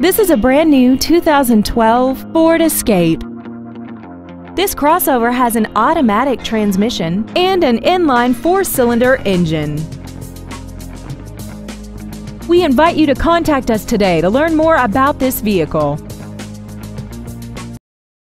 This is a brand new 2012 Ford Escape. This crossover has an automatic transmission and an inline four-cylinder engine. We invite you to contact us today to learn more about this vehicle.